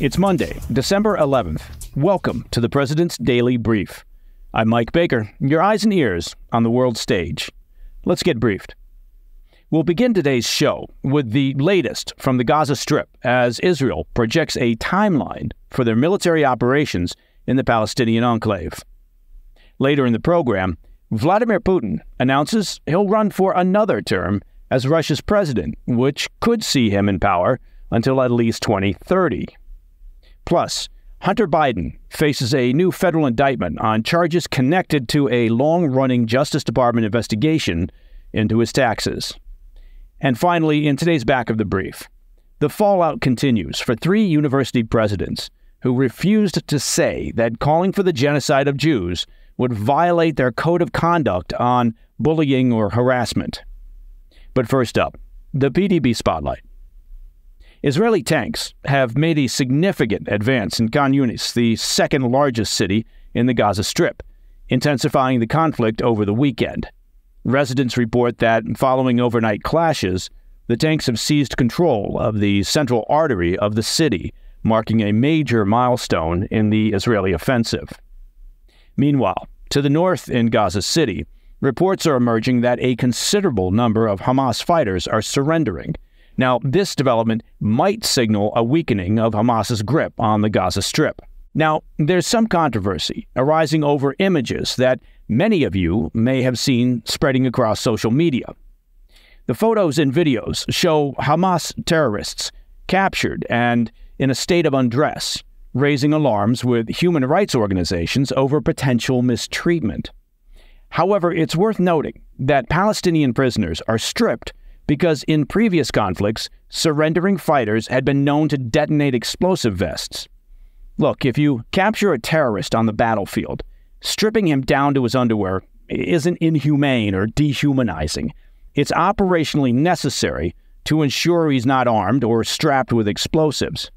It's Monday, December 11th. Welcome to The President's Daily Brief. I'm Mike Baker, your eyes and ears on the world stage. Let's get briefed. We'll begin today's show with the latest from the Gaza Strip as Israel projects a timeline for their military operations in the Palestinian enclave. Later in the program, Vladimir Putin announces he'll run for another term as Russia's president, which could see him in power until at least 2030. Plus, Hunter Biden faces a new federal indictment on charges connected to a long-running Justice Department investigation into his taxes. And finally, in today's back of the brief, the fallout continues for three university presidents who refused to say that calling for the genocide of Jews would violate their code of conduct on bullying or harassment. But first up, the PDB Spotlight. Israeli tanks have made a significant advance in Khan Yunis, the second largest city in the Gaza Strip, intensifying the conflict over the weekend. Residents report that, following overnight clashes, the tanks have seized control of the central artery of the city, marking a major milestone in the Israeli offensive. Meanwhile, to the north in Gaza City, reports are emerging that a considerable number of Hamas fighters are surrendering. Now, this development might signal a weakening of Hamas's grip on the Gaza Strip. Now, there's some controversy arising over images that many of you may have seen spreading across social media. The photos and videos show Hamas terrorists captured and in a state of undress, raising alarms with human rights organizations over potential mistreatment. However, it's worth noting that Palestinian prisoners are stripped because in previous conflicts, surrendering fighters had been known to detonate explosive vests. Look, if you capture a terrorist on the battlefield, stripping him down to his underwear isn't inhumane or dehumanizing. It's operationally necessary to ensure he's not armed or strapped with explosives.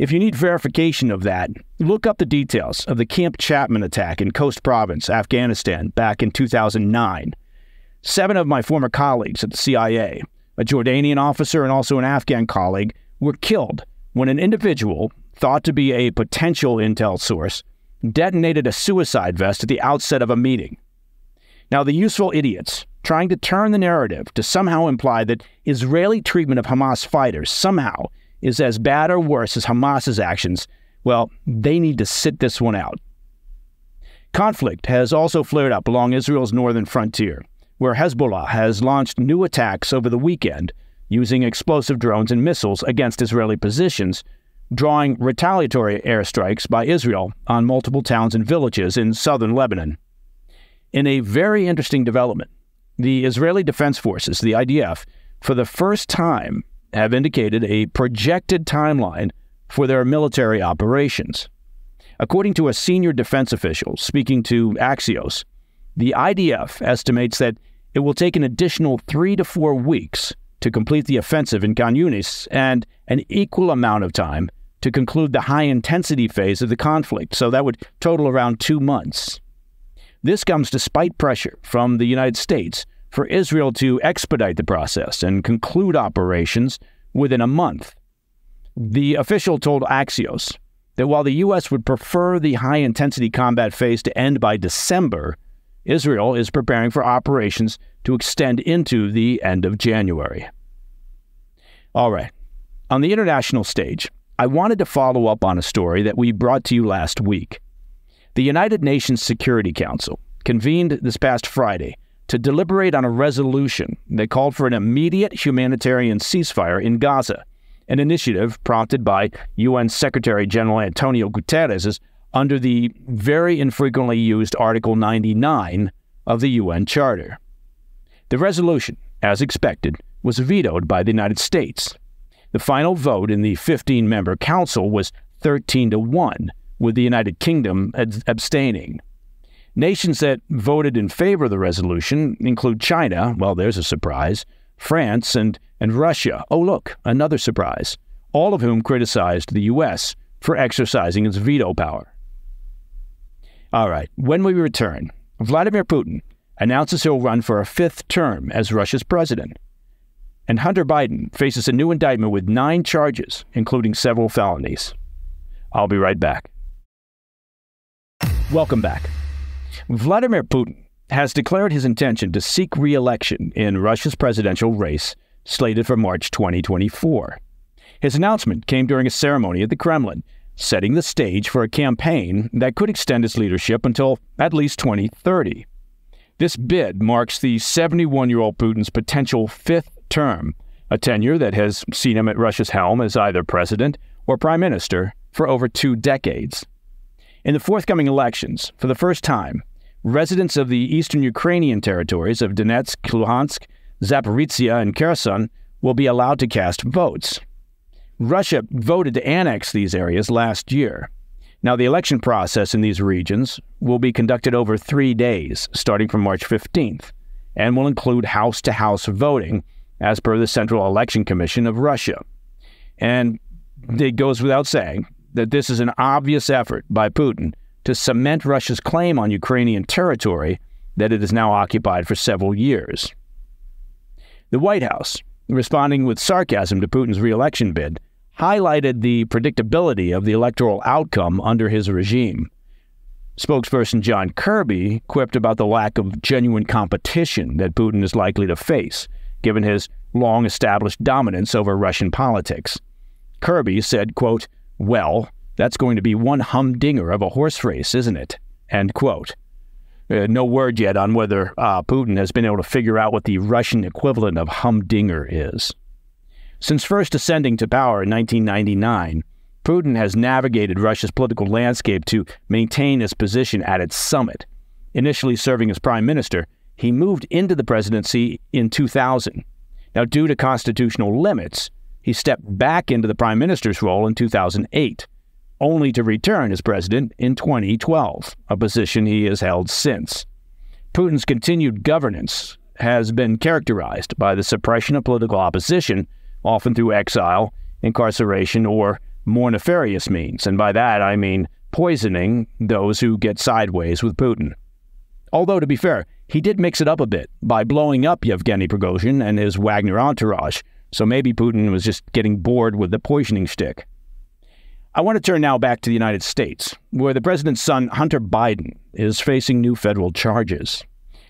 If you need verification of that, look up the details of the Camp Chapman attack in Khost Province, Afghanistan, back in 2009. 7 of my former colleagues at the CIA, a Jordanian officer and also an Afghan colleague, were killed when an individual, thought to be a potential intel source, detonated a suicide vest at the outset of a meeting. Now, the useful idiots trying to turn the narrative to somehow imply that Israeli treatment of Hamas fighters somehow is as bad or worse as Hamas's actions, well, they need to sit this one out. Conflict has also flared up along Israel's northern frontier, where Hezbollah has launched new attacks over the weekend using explosive drones and missiles against Israeli positions, drawing retaliatory airstrikes by Israel on multiple towns and villages in southern Lebanon. In a very interesting development, the Israeli Defense Forces, the IDF, for the first time have indicated a projected timeline for their military operations. According to a senior defense official speaking to Axios, the IDF estimates that it will take an additional 3 to 4 weeks to complete the offensive in Khan Yunis and an equal amount of time to conclude the high-intensity phase of the conflict, so that would total around 2 months. This comes despite pressure from the United States for Israel to expedite the process and conclude operations within a month. The official told Axios that while the U.S. would prefer the high-intensity combat phase to end by December, Israel is preparing for operations to extend into the end of January. All right, on the international stage, I wanted to follow up on a story that we brought to you last week. The United Nations Security Council convened this past Friday to deliberate on a resolution that called for an immediate humanitarian ceasefire in Gaza, an initiative prompted by UN Secretary General Antonio Guterres' under the very infrequently used Article 99 of the UN Charter. The resolution, as expected, was vetoed by the United States. The final vote in the 15-member council was 13-1, with the United Kingdom abstaining. Nations that voted in favor of the resolution include China, well, there's a surprise, France, and Russia, oh look, another surprise, all of whom criticized the U.S. for exercising its veto power. All right, when we return, Vladimir Putin announces he'll run for a 5th term as Russia's president. And Hunter Biden faces a new indictment with 9 charges, including several felonies. I'll be right back. Welcome back. Vladimir Putin has declared his intention to seek re-election in Russia's presidential race slated for March 2024. His announcement came during a ceremony at the Kremlin, setting the stage for a campaign that could extend his leadership until at least 2030. This bid marks the 71-year-old Putin's potential fifth term, a tenure that has seen him at Russia's helm as either president or prime minister for over 2 decades. In the forthcoming elections, for the first time, residents of the eastern Ukrainian territories of Donetsk, Luhansk, Zaporizhia, and Kherson will be allowed to cast votes. Russia voted to annex these areas last year. Now, the election process in these regions will be conducted over 3 days, starting from March 15th, and will include house-to-house voting, as per the Central Election Commission of Russia. And it goes without saying that this is an obvious effort by Putin to cement Russia's claim on Ukrainian territory that it has now occupied for several years. The White House, responding with sarcasm to Putin's re-election bid, highlighted the predictability of the electoral outcome under his regime. Spokesperson John Kirby quipped about the lack of genuine competition that Putin is likely to face, given his long-established dominance over Russian politics. Kirby said, quote, "Well, that's going to be one humdinger of a horse race, isn't it?" End quote. No word yet on whether Putin has been able to figure out what the Russian equivalent of humdinger is. Since first ascending to power in 1999, Putin has navigated Russia's political landscape to maintain his position at its summit. Initially serving as prime minister, he moved into the presidency in 2000. Now, due to constitutional limits, he stepped back into the prime minister's role in 2008. Only to return as president in 2012, a position he has held since. Putin's continued governance has been characterized by the suppression of political opposition, often through exile, incarceration, or more nefarious means, and by that I mean poisoning those who get sideways with Putin. Although, to be fair, he did mix it up a bit by blowing up Yevgeny Prigozhin and his Wagner entourage, so maybe Putin was just getting bored with the poisoning shtick. I want to turn now back to the United States, where the president's son, Hunter Biden, is facing new federal charges.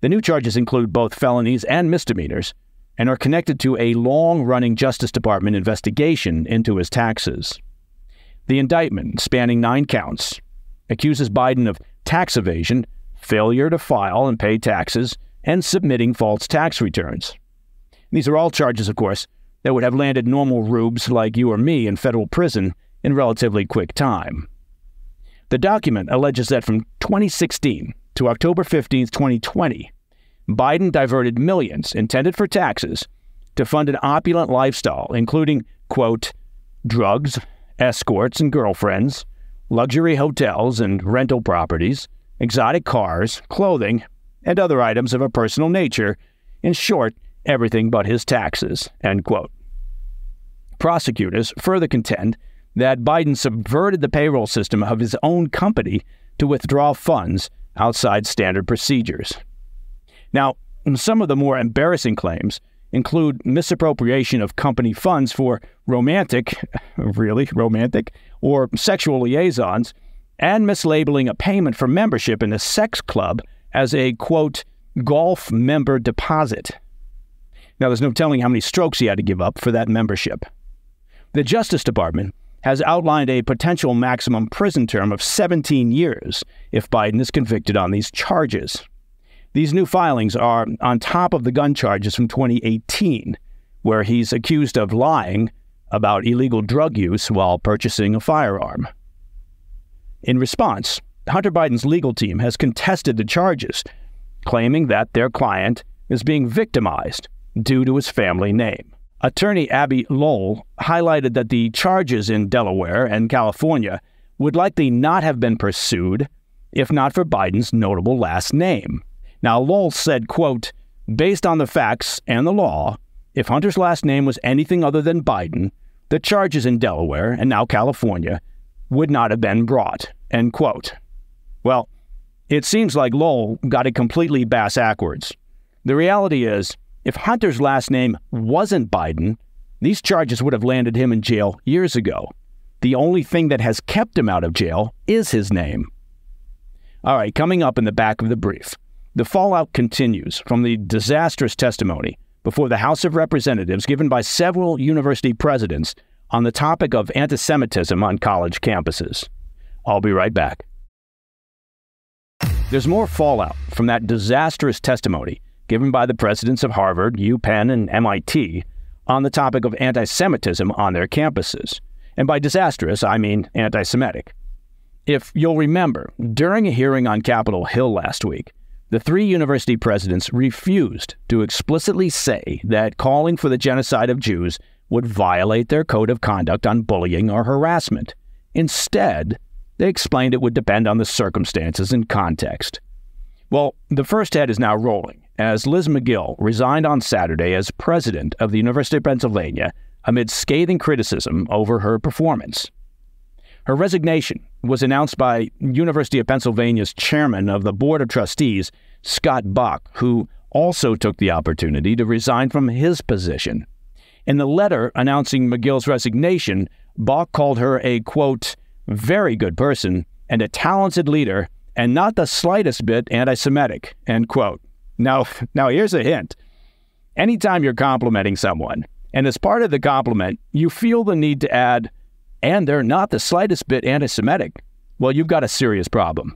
The new charges include both felonies and misdemeanors and are connected to a long-running Justice Department investigation into his taxes. The indictment, spanning 9 counts, accuses Biden of tax evasion, failure to file and pay taxes, and submitting false tax returns. These are all charges, of course, that would have landed normal rubes like you or me in federal prison in relatively quick time. The document alleges that from 2016 to October 15, 2020, Biden diverted millions intended for taxes to fund an opulent lifestyle, including, quote, drugs, escorts and girlfriends, luxury hotels and rental properties, exotic cars, clothing, and other items of a personal nature, in short, everything but his taxes, end quote. Prosecutors further contend that Biden subverted the payroll system of his own company to withdraw funds outside standard procedures. Now, some of the more embarrassing claims include misappropriation of company funds for romantic, really romantic, or sexual liaisons, and mislabeling a payment for membership in a sex club as a, quote, golf member deposit. Now, there's no telling how many strokes he had to give up for that membership. The Justice Department has outlined a potential maximum prison term of 17 years if Biden is convicted on these charges. These new filings are on top of the gun charges from 2018, where he's accused of lying about illegal drug use while purchasing a firearm. In response, Hunter Biden's legal team has contested the charges, claiming that their client is being victimized due to his family name. Attorney Abby Lowell highlighted that the charges in Delaware and California would likely not have been pursued if not for Biden's notable last name. Now, Lowell said, quote, "Based on the facts and the law, if Hunter's last name was anything other than Biden, the charges in Delaware and now California would not have been brought," end quote. Well, it seems like Lowell got it completely bass-ackwards. The reality is, if Hunter's last name wasn't Biden, these charges would have landed him in jail years ago. The only thing that has kept him out of jail is his name. All right, coming up in the back of the brief, the fallout continues from the disastrous testimony before the House of Representatives given by several university presidents on the topic of anti-Semitism on college campuses. I'll be right back. There's more fallout from that disastrous testimony given by the presidents of Harvard, UPenn, and MIT on the topic of anti-Semitism on their campuses. And by disastrous, I mean anti-Semitic. If you'll remember, during a hearing on Capitol Hill last week, the three university presidents refused to explicitly say that calling for the genocide of Jews would violate their code of conduct on bullying or harassment. Instead, they explained it would depend on the circumstances and context. Well, the first head is now rolling, as Liz McGill resigned on Saturday as president of the University of Pennsylvania amid scathing criticism over her performance. Her resignation was announced by University of Pennsylvania's chairman of the Board of Trustees, Scott Bach, who also took the opportunity to resign from his position. In the letter announcing McGill's resignation, Bach called her a, quote, very good person and a talented leader and not the slightest bit anti-Semitic, end quote. Now here's a hint. Anytime you're complimenting someone, and as part of the compliment, you feel the need to add, and they're not the slightest bit anti-Semitic, well, you've got a serious problem.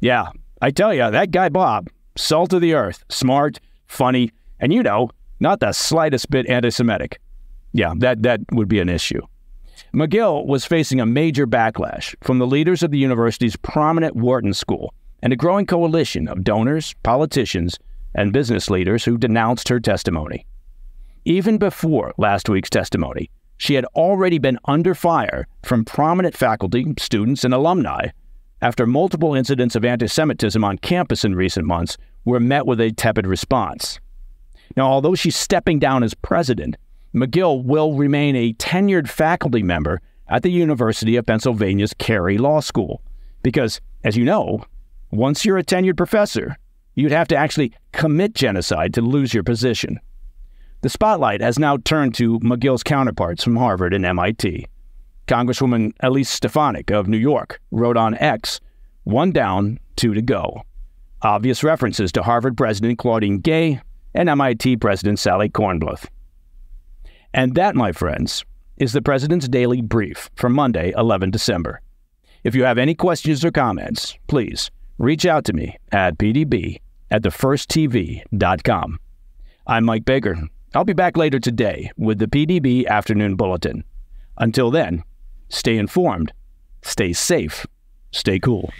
Yeah, I tell you, that guy Bob, salt of the earth, smart, funny, and you know, not the slightest bit anti-Semitic. Yeah, that would be an issue. McGill was facing a major backlash from the leaders of the university's prominent Wharton School and a growing coalition of donors, politicians, and business leaders who denounced her testimony. Even before last week's testimony, she had already been under fire from prominent faculty, students, and alumni after multiple incidents of anti-Semitism on campus in recent months were met with a tepid response. Now, although she's stepping down as president, McGill will remain a tenured faculty member at the University of Pennsylvania's Carey Law School because, as you know, once you're a tenured professor, you'd have to actually commit genocide to lose your position. The spotlight has now turned to McGill's counterparts from Harvard and MIT. Congresswoman Elise Stefanik of New York wrote on X, "One down, two to go." Obvious references to Harvard President Claudine Gay and MIT President Sally Kornbluth. And that, my friends, is the President's Daily Brief for Monday, 11 December. If you have any questions or comments, please reach out to me at pdb@thefirsttv.com. I'm Mike Baker. I'll be back later today with the PDB Afternoon Bulletin. Until then, stay informed, stay safe, stay cool.